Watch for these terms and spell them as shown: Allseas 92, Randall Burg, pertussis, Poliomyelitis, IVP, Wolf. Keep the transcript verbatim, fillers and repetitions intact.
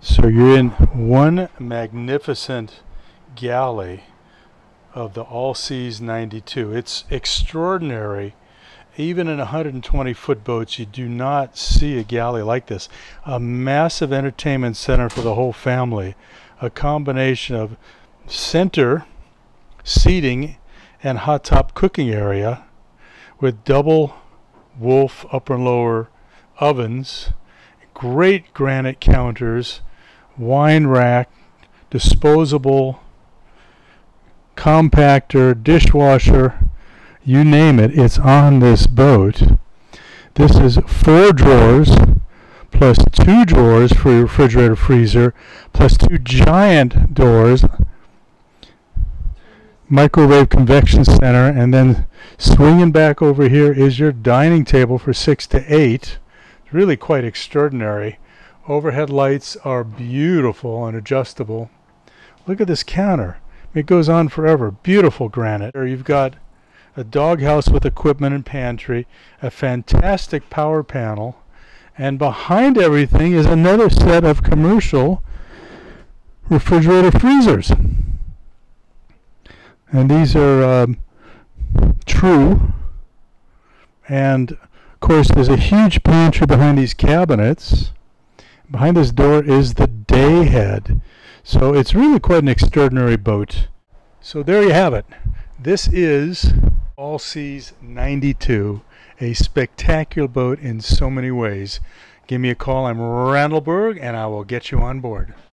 So you're in one magnificent galley of the Allseas ninety-two. It's extraordinary. Even in one hundred twenty foot boats, you do not see a galley like this. A massive entertainment center for the whole family. A combination of center seating and hot top cooking area with double Wolf upper and lower ovens, great granite counters, wine rack, disposable, compactor, dishwasher, you name it, it's on this boat. This is four drawers plus two drawers for your refrigerator freezer plus two giant doors, microwave convection center, and then swinging back over here is your dining table for six to eight. It's really quite extraordinary. Overhead lights are beautiful and adjustable. Look at this counter. It goes on forever. Beautiful granite. You've got a doghouse with equipment and pantry, a fantastic power panel, and behind everything is another set of commercial refrigerator freezers. And these are um, true, and of course there's a huge pantry behind these cabinets. Behind this door is the day head. So it's really quite an extraordinary boat. So there you have it. This is Allseas ninety-two, a spectacular boat in so many ways. Give me a call. I'm Randall Burg, and I will get you on board.